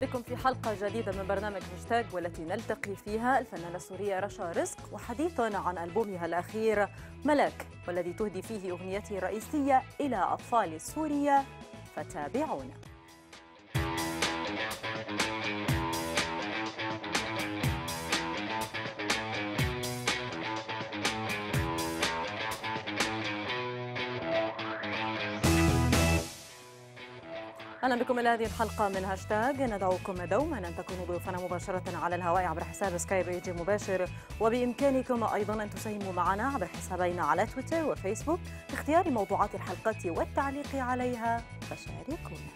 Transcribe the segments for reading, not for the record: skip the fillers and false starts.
بكم في حلقة جديدة من برنامج هاشتاق، والتي نلتقي فيها الفنانة السورية رشا رزق وحديث عن ألبومها الأخير ملاك، والذي تهدي فيه أغنيتها الرئيسية إلى أطفال سوريا، فتابعونا. أهلا بكم إلى هذه الحلقة من هاشتاق. ندعوكم دوما أن تكونوا ضيوفنا مباشرة على الهواء عبر حساب سكايب اي جي مباشر، وبإمكانكم أيضا أن تساهموا معنا عبر حسابينا على تويتر وفيسبوك باختيار موضوعات الحلقة والتعليق عليها، فشاركونا.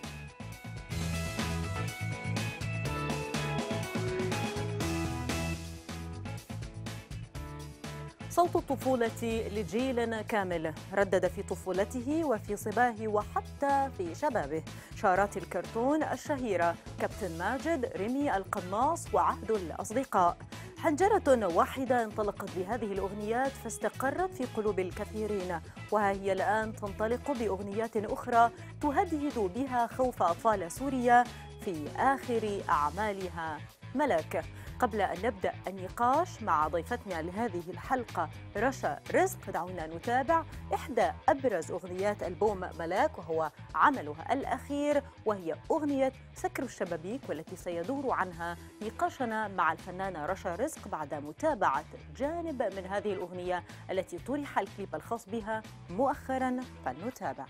صوت الطفولة لجيل كامل ردد في طفولته وفي صباه وحتى في شبابه شارات الكرتون الشهيرة كابتن ماجد، ريمي القناص، وعهد الأصدقاء. حنجرة واحدة انطلقت بهذه الأغنيات فاستقرت في قلوب الكثيرين، وها هي الآن تنطلق بأغنيات أخرى تهدد بها خوف أطفال سوريا في آخر أعمالها ملاك. قبل أن نبدأ النقاش مع ضيفتنا لهذه الحلقة رشا رزق، دعونا نتابع إحدى أبرز أغنيات ألبوم ملاك، وهو عملها الأخير، وهي أغنية سكر الشبابيك، والتي سيدور عنها نقاشنا مع الفنانة رشا رزق بعد متابعة جانب من هذه الأغنية التي طرح الكليب الخاص بها مؤخراً، فلنتابع.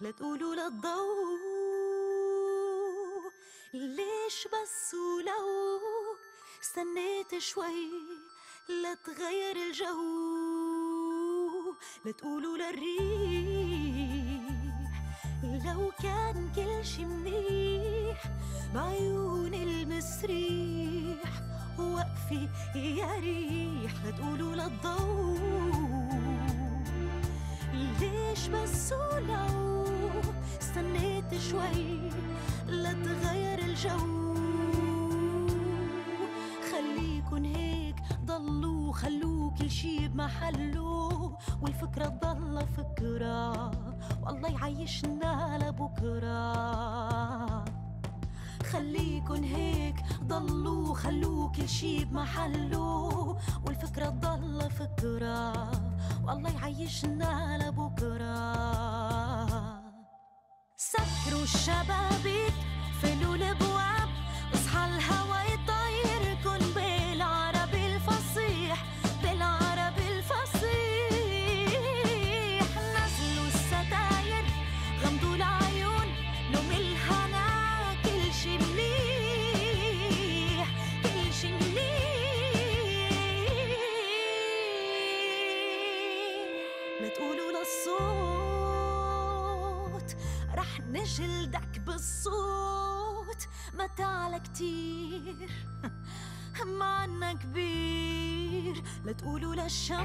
لا تقولوا للضوء ليش بس، ولو استنيت شوي لا تغير الجو، لا تقولوا للريح لو كان كل شي منيح، بعيون المسريح وقفي يا ريح، لا تقولوا للضوء ليش بس، ولو استنيت شوي لا تغير الجو، خليكن هيك ضلوا، خلوا كل شي بمحله، والفكرة تضل فكرة، والله يعيشنا لبكرة، خليكن هيك ضلوا، خلوا كل شي بمحله، والفكرة تضل فكرة، والله يعيشنا لبكرة. سكروا الشبابيك، فلوا الابواب، اصحى الهوا يطيركن بالعربي الفصيح، بالعربي الفصيح، نزلوا الستاير، غمضوا العيون، نوم الهنا كل شي مليح، كل شي مليح، ما تقولوا للصوت رح نجلدك بالصوت، ما تعلى كتير معنا كبير، لا تقولوا للشمس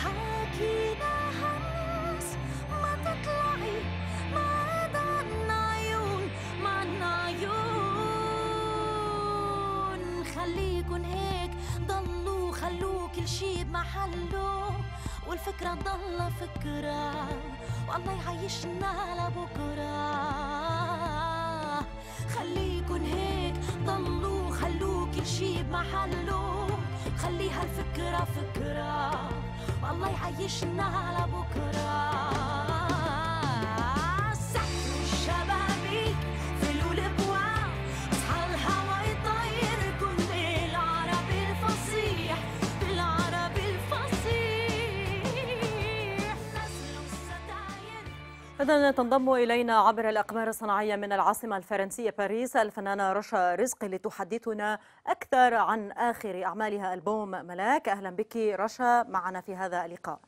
حكينا همس، ما تطلعي ما ضعنا عيون، معنا عيون، خليكن هيك ضلوا، خلوا كل شي بمحله، والفكرة ضل فكرة، والله يعيشنا لبكرة، خليكن هيك ضلوا، خلوا كل شي بمحله، خليها الفكرة فكرة، والله يعيشنا لبكرة. إذن تنضم إلينا عبر الأقمار الصناعية من العاصمة الفرنسية باريس الفنانة رشا رزق لتحدثنا أكثر عن آخر أعمالها ألبوم ملاك. أهلا بك رشا معنا في هذا اللقاء.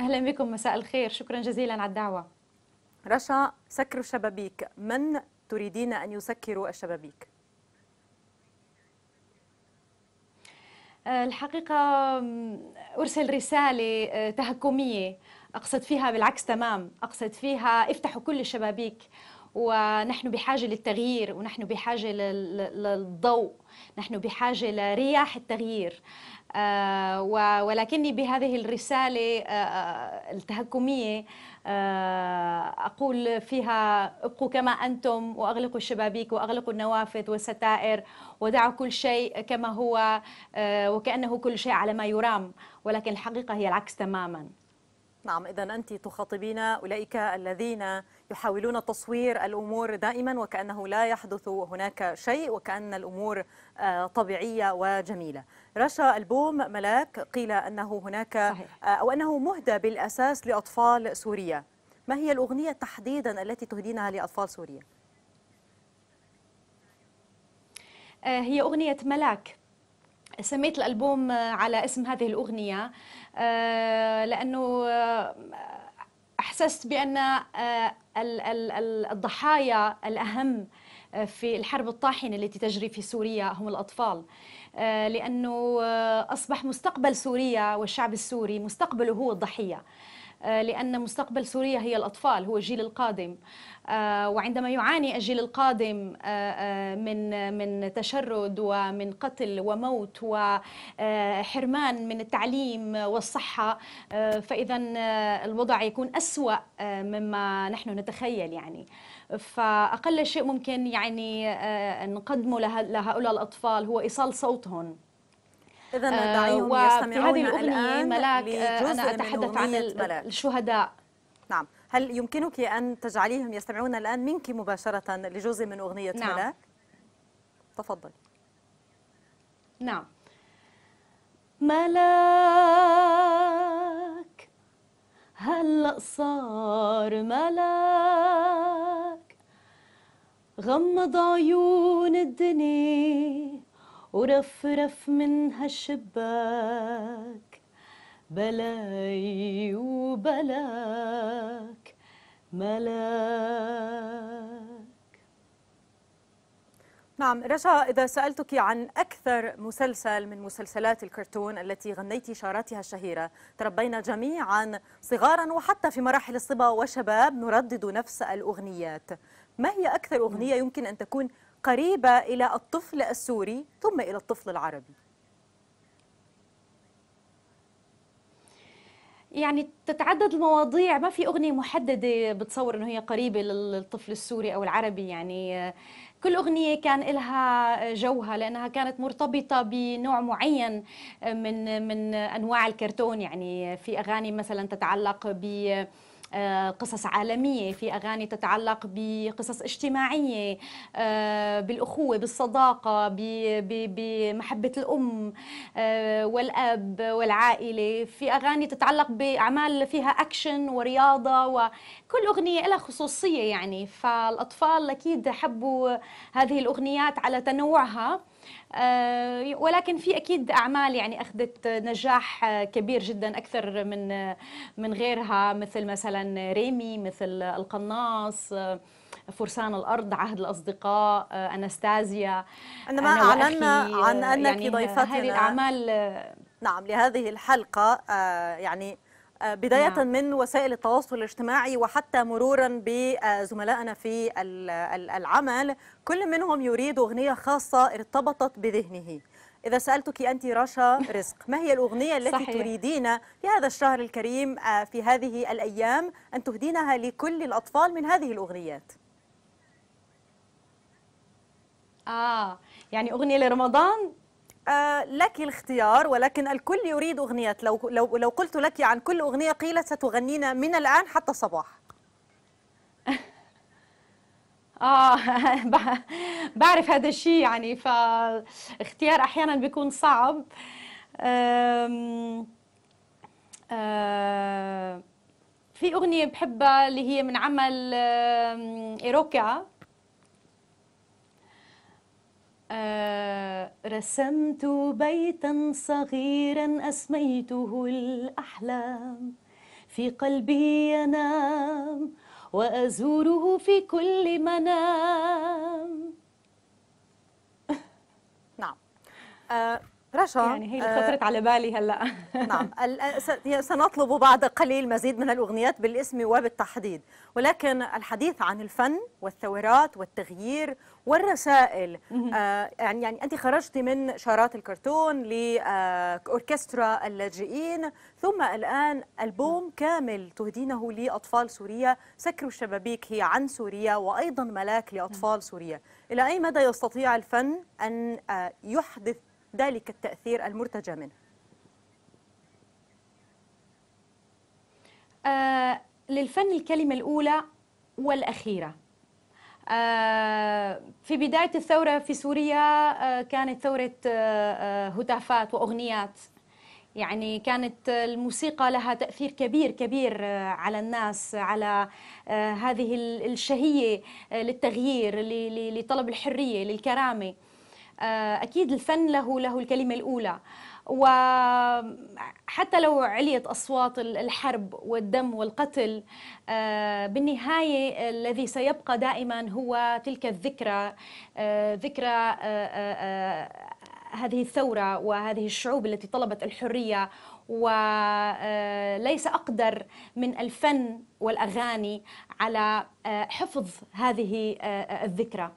أهلا بكم، مساء الخير، شكرا جزيلا على الدعوة. رشا، سكر الشبابيك، من تريدين أن يسكروا الشبابيك؟ الحقيقة أرسل رسالة تهكمية أقصد فيها بالعكس تمام، أقصد فيها افتحوا كل الشبابيك، ونحن بحاجة للتغيير، ونحن بحاجة للضوء، نحن بحاجة لرياح التغيير. ولكني بهذه الرسالة التهكمية أقول فيها ابقوا كما أنتم، وأغلقوا الشبابيك وأغلقوا النوافذ والستائر، ودعوا كل شيء كما هو وكأنه كل شيء على ما يرام، ولكن الحقيقة هي العكس تماما. نعم، إذا أنت تخاطبين أولئك الذين يحاولون تصوير الأمور دائما وكأنه لا يحدث هناك شيء، وكأن الأمور طبيعية وجميلة. رشا، ألبوم ملاك قيل أنه هناك صحيح. أو أنه مهدى بالأساس لأطفال سوريا، ما هي الأغنية تحديدا التي تهدينها لأطفال سوريا؟ هي أغنية ملاك، سميت الألبوم على اسم هذه الأغنية لأنه أحسست بأن الضحايا الأهم في الحرب الطاحنة التي تجري في سوريا هم الأطفال، لأنه أصبح مستقبل سوريا والشعب السوري مستقبله هو الضحية، لأن مستقبل سوريا هي الأطفال، هو الجيل القادم. وعندما يعاني الجيل القادم من تشرد ومن قتل وموت وحرمان من التعليم والصحة، فإذا الوضع يكون أسوأ مما نحن نتخيل يعني. فأقل شيء ممكن يعني نقدمه لهؤلاء الأطفال هو إيصال صوتهم. إذا دعيهم يستمعون الآن لجزء أنا أتحدث عن الشهداء. نعم، هل يمكنك أن تجعليهم يستمعون الآن منك مباشرة لجزء من أغنية نعم. ملاك؟ تفضل. نعم. ملاك هلأ صار ملاك، غمض عيون الدنيا ورفرف من هالشباك، بلاي وبلاك ملاك. نعم رشا، إذا سألتك عن أكثر مسلسل من مسلسلات الكرتون التي غنيتي شاراتها الشهيرة، تربينا جميعا صغارا وحتى في مراحل الصبا والشباب نردد نفس الأغنيات، ما هي أكثر أغنية يمكن أن تكون قريبة إلى الطفل السوري ثم إلى الطفل العربي؟ يعني تتعدد المواضيع، ما في أغنية محددة بتصور أنه هي قريبة للطفل السوري أو العربي، يعني كل أغنية كان لها جوها لأنها كانت مرتبطة بنوع معين من أنواع الكرتون. يعني في أغاني مثلا تتعلق ب قصص عالمية، في أغاني تتعلق بقصص اجتماعية، بالأخوة، بالصداقة، بمحبة الأم والأب والعائلة، في أغاني تتعلق بأعمال فيها أكشن ورياضة، وكل أغنية لها خصوصية يعني. فالأطفال أكيد حبوا هذه الأغنيات على تنوعها، ولكن في أكيد أعمال يعني أخذت نجاح كبير جدا أكثر من غيرها، مثلا ريمي، مثل القناص، فرسان الارض، عهد الاصدقاء، اناستازيا. عندما اعلنا عن انك يعني ضيفتنا هذه الاعمال نعم لهذه الحلقه، يعني بدايه نعم. من وسائل التواصل الاجتماعي وحتى مرورا بزملائنا في العمل، كل منهم يريد اغنيه خاصه ارتبطت بذهنه. إذا سألتك أنت رشا رزق، ما هي الأغنية التي صحيح. تريدين في هذا الشهر الكريم في هذه الأيام أن تهدينها لكل الأطفال من هذه الأغنيات؟ يعني أغنية لرمضان؟ لك الاختيار، ولكن الكل يريد أغنية. لو قلت لك عن كل أغنية قيلت ستغنين من الآن حتى الصباح. بعرف هذا الشيء يعني، فاختيار أحيانا بيكون صعب. في أغنية بحبها اللي هي من عمل ايروكا، رسمت بيتا صغيرا أسميته الأحلام، في قلبي ينام وأزوره في كل منام. نعم رشا، يعني هي اللي خطرت على بالي هلا. نعم، سنطلب بعد قليل مزيد من الأغنيات بالاسم وبالتحديد، ولكن الحديث عن الفن والثورات والتغيير والرسائل. يعني أنت خرجت من شارات الكرتون لأوركسترا اللاجئين، ثم الآن ألبوم كامل تهدينه لأطفال سوريا. سكر الشبابيك هي عن سوريا، وأيضا ملاك لأطفال سوريا. إلى أي مدى يستطيع الفن أن يحدث ذلك التأثير المرتجى منه؟ للفن الكلمة الأولى والأخيرة. في بداية الثورة في سوريا كانت ثورة هتافات وأغنيات، يعني كانت الموسيقى لها تأثير كبير كبير على الناس، على هذه الشهية للتغيير، لطلب الحرية، للكرامة. أكيد الفن له الكلمة الأولى، وحتى لو عليت أصوات الحرب والدم والقتل، بالنهاية الذي سيبقى دائما هو تلك الذكرى، ذكرى هذه الثورة وهذه الشعوب التي طلبت الحرية. وليس أقدر من الفن والأغاني على حفظ هذه الذكرى.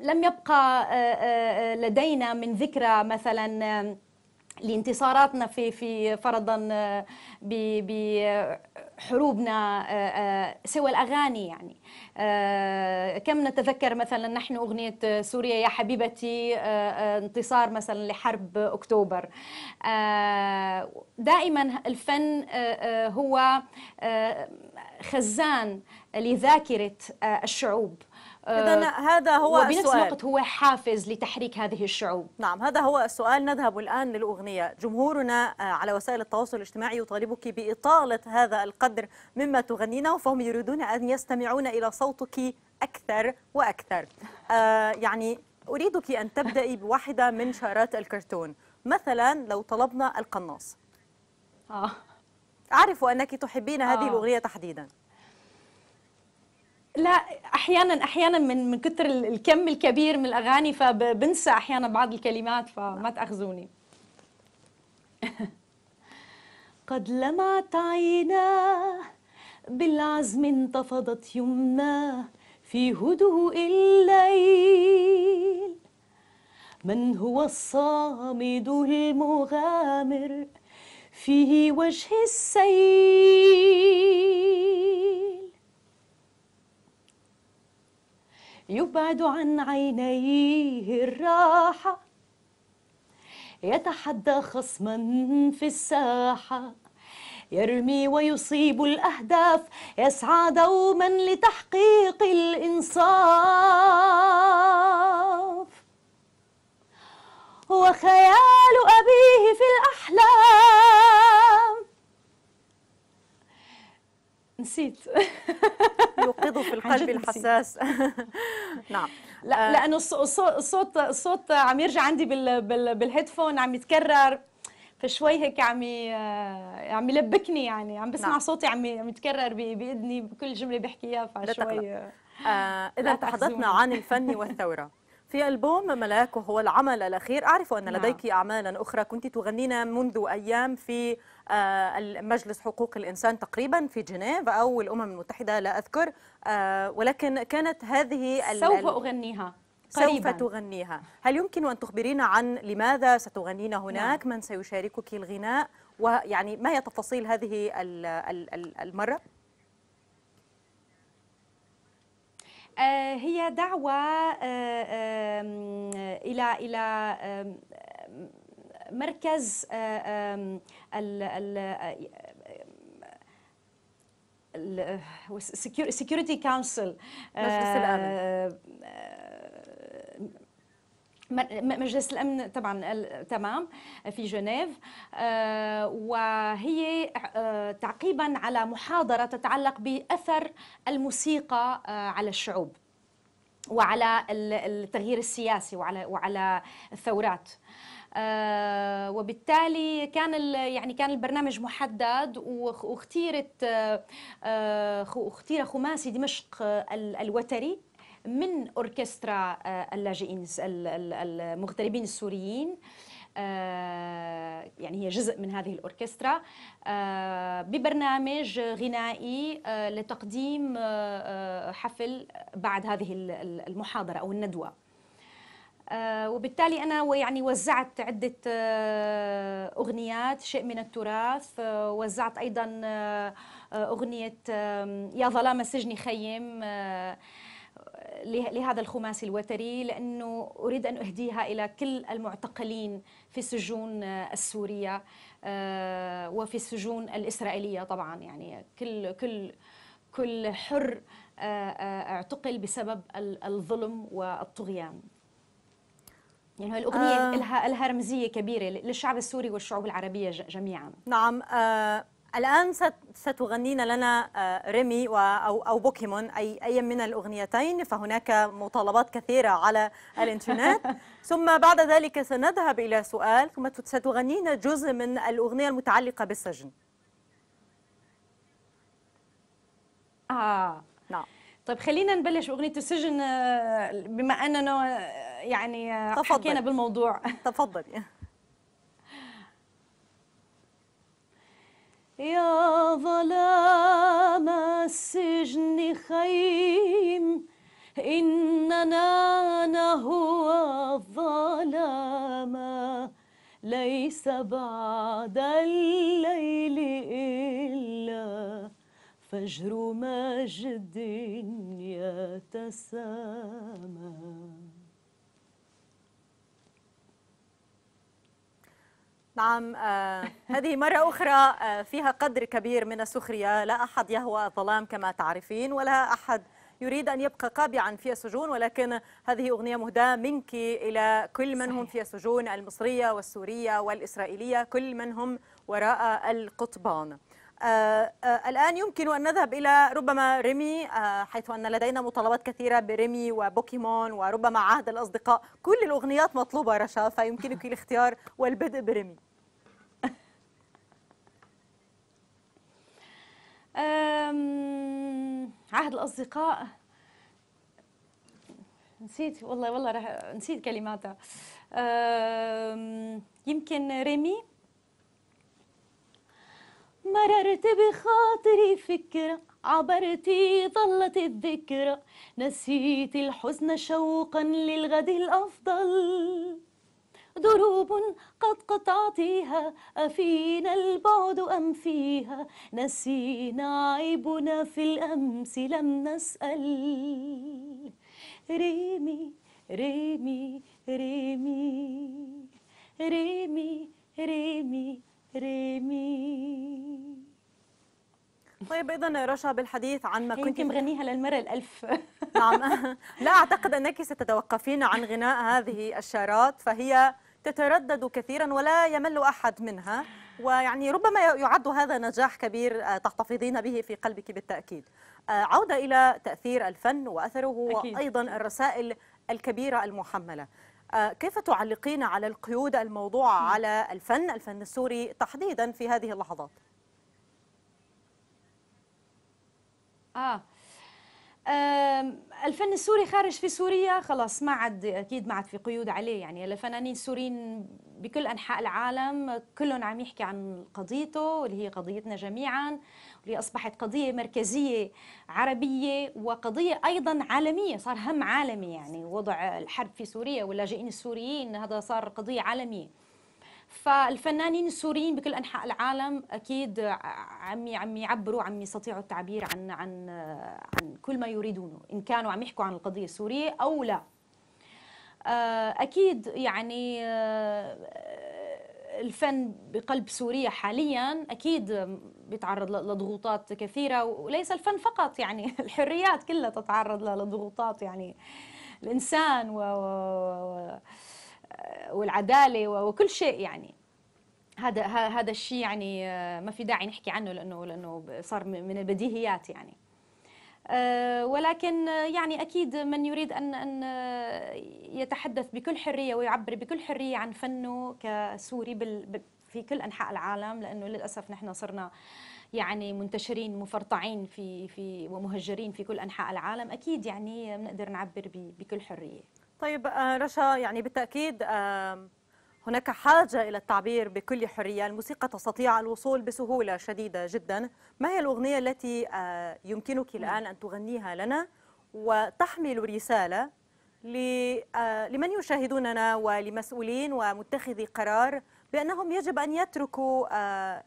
لم يبقى لدينا من ذكرى مثلا لانتصاراتنا في فرضا بحروبنا سوى الأغاني. يعني كم نتذكر مثلا نحن أغنية سوريا يا حبيبتي، انتصار مثلا لحرب أكتوبر. دائما الفن هو خزان لذاكرة الشعوب. إذن هذا هو السؤال، وبنفس الوقت هو حافز لتحريك هذه الشعوب. نعم هذا هو السؤال. نذهب الآن للأغنية. جمهورنا على وسائل التواصل الاجتماعي يطالبك بإطالة هذا القدر مما تغنينه، فهم يريدون أن يستمعون إلى صوتك أكثر وأكثر. يعني أريدك أن تبدأي بواحدة من شارات الكرتون، مثلا لو طلبنا القناص. أعرف أنك تحبين هذه الأغنية تحديدا. لا، احيانا من كثر الكم الكبير من الاغاني فبنسى احيانا بعض الكلمات، فما تاخذوني. قد لمعت عيناه بالعزم انتفضت يمناه في هدوء الليل، من هو الصامد المغامر في وجه السيل، يبعد عن عينيه الراحة، يتحدى خصما في الساحة، يرمي ويصيب الأهداف، يسعى دوما لتحقيق الإنصاف، وخيال أبيه في الأحلام. نسيت. يوقظ في القلب الحساس. نعم، لأنه الصوت عم يرجع عندي بالهيدفون، عم يتكرر، فشوي هيك عم يلبكني. يعني عم بسمع صوتي عم يتكرر بإذني بكل جملة بحكيها، فشوي. إذا تحدثنا عن الفن والثورة، في ألبوم ملاك وهو العمل الأخير، أعرف أن لديك أعمالا أخرى كنت تغنين منذ أيام في مجلس حقوق الإنسان تقريبا في جنيف أو الأمم المتحدة لا أذكر، ولكن كانت هذه سوف أغنيها قريبا. سوف تغنيها، هل يمكن أن تخبرينا عن لماذا ستغنين هناك؟ من سيشاركك الغناء؟ ويعني ما هي تفاصيل هذه المرة؟ هي دعوة إلى مركز ال Security Council، مجلس الأمن طبعا، تمام، في جنيف. وهي تعقيبا على محاضرة تتعلق بأثر الموسيقى على الشعوب وعلى التغيير السياسي وعلى الثورات. وبالتالي كان كان البرنامج محدد، واختير خماسي دمشق الوتري من أوركسترا اللاجئين المغتربين السوريين، يعني هي جزء من هذه الأوركسترا، ببرنامج غنائي لتقديم حفل بعد هذه المحاضرة أو الندوة. وبالتالي أنا وزعت عدة أغنيات، شيء من التراث، وزعت أيضا أغنية يا ظلام سجني خيم لهذا الخماسي الوتري، لأنه أريد أن أهديها إلى كل المعتقلين في السجون السورية وفي السجون الإسرائيلية. طبعا يعني كل حر اعتقل بسبب الظلم والطغيان. يعني هاي الأغنية لها رمزية كبيرة للشعب السوري والشعوب العربية جميعا. نعم. الآن ستغنين لنا ريمي أو بوكيمون أي من الأغنيتين، فهناك مطالبات كثيرة على الإنترنت. ثم بعد ذلك سنذهب إلى سؤال، ثم ستغنين جزء من الأغنية المتعلقة بالسجن. نعم. طيب خلينا نبلش أغنية السجن بما أننا يعني حكينا بالموضوع. تفضلي. يا ظلام السجن خيم، إننا نهوى الظلام، ليس بعد الليل إلا فجر مجد يتسامى. نعم. هذه مرة أخرى فيها قدر كبير من السخرية، لا أحد يهوى الظلام كما تعرفين، ولا أحد يريد أن يبقى قابعا في السجون، ولكن هذه أغنية مهداة منك إلى كل من هم في السجون المصرية والسورية والإسرائيلية، كل من هم وراء القضبان. الآن يمكن أن نذهب إلى ربما ريمي، حيث أن لدينا مطالبات كثيرة بريمي وبوكيمون وربما عهد الأصدقاء. كل الأغنيات مطلوبة رشا، فيمكنك الاختيار والبدء بريمي. عهد الأصدقاء، نسيت والله نسيت كلماتها. يمكن ريمي. مررت بخاطري فكرة، عبرتي ظلت الذكرى، نسيت الحزن شوقا للغد الأفضل، دروب قد قطعتيها، أفينا البعد أم فيها، نسينا عيبنا في الأمس لم نسأل. ريمي ريمي ريمي ريمي ريمي ريمي. طيب إذن رشا، بالحديث عن ما كنت مغنيها للمرة الألف. نعم. لا أعتقد أنك ستتوقفين عن غناء هذه الشارات، فهي تتردد كثيرا ولا يمل أحد منها، ويعني ربما يعد هذا نجاح كبير تحتفظين به في قلبك بالتأكيد. عودة إلى تأثير الفن وأثره أكيد. وأيضا الرسائل الكبيرة المحملة، كيف تعلقين على القيود الموضوعة على الفن السوري تحديدا في هذه اللحظات؟ الفن السوري خارج في سوريا خلاص ما عاد، اكيد ما عاد في قيود عليه. يعني الفنانين السوريين بكل انحاء العالم كلهم عم يحكي عن قضيته، واللي هي قضيتنا جميعا، واللي اصبحت قضيه مركزيه عربيه وقضيه ايضا عالميه، صار هم عالمي. يعني وضع الحرب في سوريا واللاجئين السوريين هذا صار قضيه عالميه. فالفنانين السوريين بكل انحاء العالم اكيد عم يعبروا، عم يستطيعوا التعبير عن عن عن كل ما يريدونه، ان كانوا عم يحكوا عن القضيه السوريه او لا. اكيد يعني الفن بقلب سوريا حاليا اكيد بيتعرض لضغوطات كثيره، وليس الفن فقط، يعني الحريات كلها تتعرض لضغوطات، يعني الانسان والعداله وكل شيء. يعني هذا الشيء يعني ما في داعي نحكي عنه لانه صار من البديهيات. يعني ولكن يعني أكيد من يريد أن يتحدث بكل حرية ويعبر بكل حرية عن فنه كسوري في كل أنحاء العالم، لأنه للأسف نحن صرنا يعني منتشرين مفرطعين في ومهجرين في كل أنحاء العالم، أكيد يعني بنقدر نعبر بكل حرية. طيب رشا، يعني بالتأكيد هناك حاجة إلى التعبير بكل حرية، الموسيقى تستطيع الوصول بسهولة شديدة جدا. ما هي الأغنية التي يمكنك الآن أن تغنيها لنا وتحمل رسالة لمن يشاهدوننا ولمسؤولين ومتخذي قرار بأنهم يجب أن يتركوا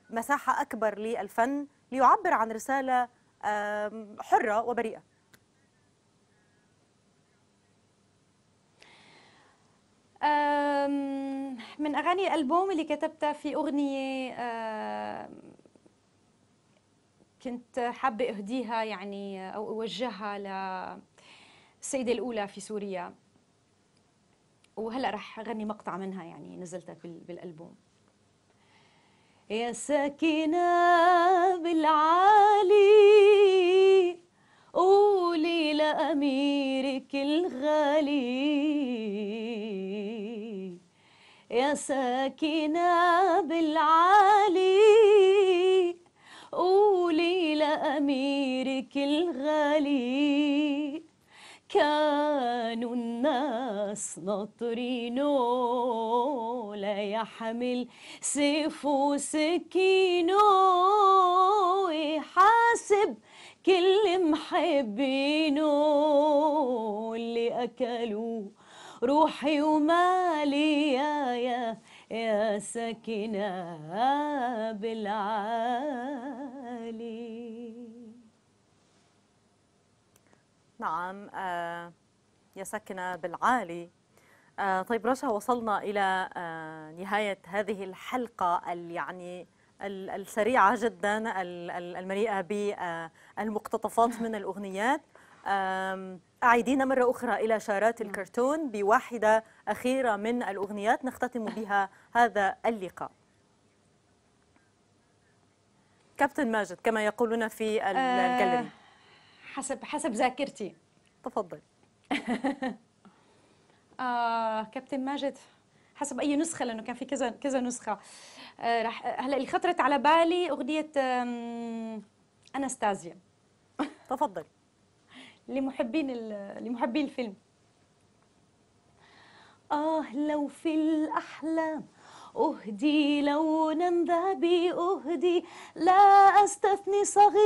مساحة أكبر للفن ليعبر عن رسالة حرة وبريئة؟ من أغاني الألبوم اللي كتبتها في أغنية كنت حابة أهديها يعني أو أوجهها للسيدة الأولى في سوريا، وهلأ رح أغني مقطع منها يعني نزلتها بالألبوم. يا ساكنة بالعالي قولي لأميرك الغالي، يا ساكنة بالعالي قولي لأميرك الغالي، كانوا الناس ناطرينه لا يحمل سيف وسكينه، يحاسب كل محبينه اللي أكلوه روحي ومالي، يا ساكنة بالعالي. نعم، يا ساكنة بالعالي. طيب رشا، وصلنا إلى نهاية هذه الحلقة يعني السريعة جدا المليئة بالمقتطفات من الأغنيات. أعيدينا مرة أخرى إلى شارات الكرتون بواحدة أخيرة من الأغنيات نختتم بها هذا اللقاء. كابتن ماجد كما يقولون في الجاليري، حسب ذاكرتي. تفضل. كابتن ماجد حسب أي نسخة، لأنه كان في كذا نسخة. هلا اللي خطرت على بالي أغنية اناستازيا. تفضل. لمحبين الفيلم. لو في الأحلام أهدي، لو ننذابي أهدي لا أستثني صغير،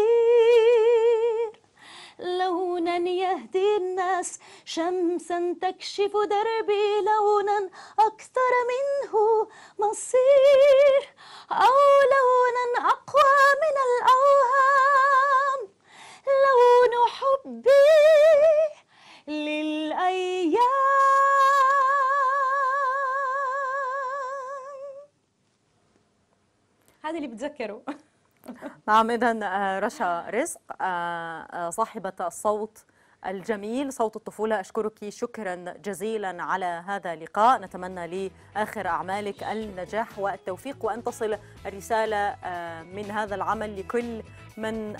لونا يهدي الناس شمسا تكشف دربي، لونا أكثر منه مصير، أو لونا أقوى من الأوهام، لون حبي للأيام. هذا اللي بتذكره. نعم، إذن رشا رزق صاحبة الصوت الجميل، صوت الطفولة، أشكرك شكرا جزيلا على هذا اللقاء. نتمنى لآخر أعمالك النجاح والتوفيق، وأن تصل الرسالة من هذا العمل لكل من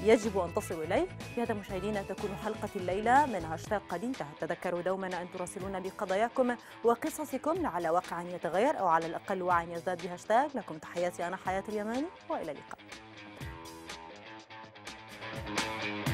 يجب أن تصل إليه. بهذا مشاهدينا تكون حلقة الليلة من هاشتاق قد انتهت. تذكروا دوما أن تراسلونا بقضاياكم وقصصكم لعل واقع يتغير أو على الأقل وعي يزداد بهاشتاق. لكم تحياتي أنا حياة اليمن، وإلى اللقاء.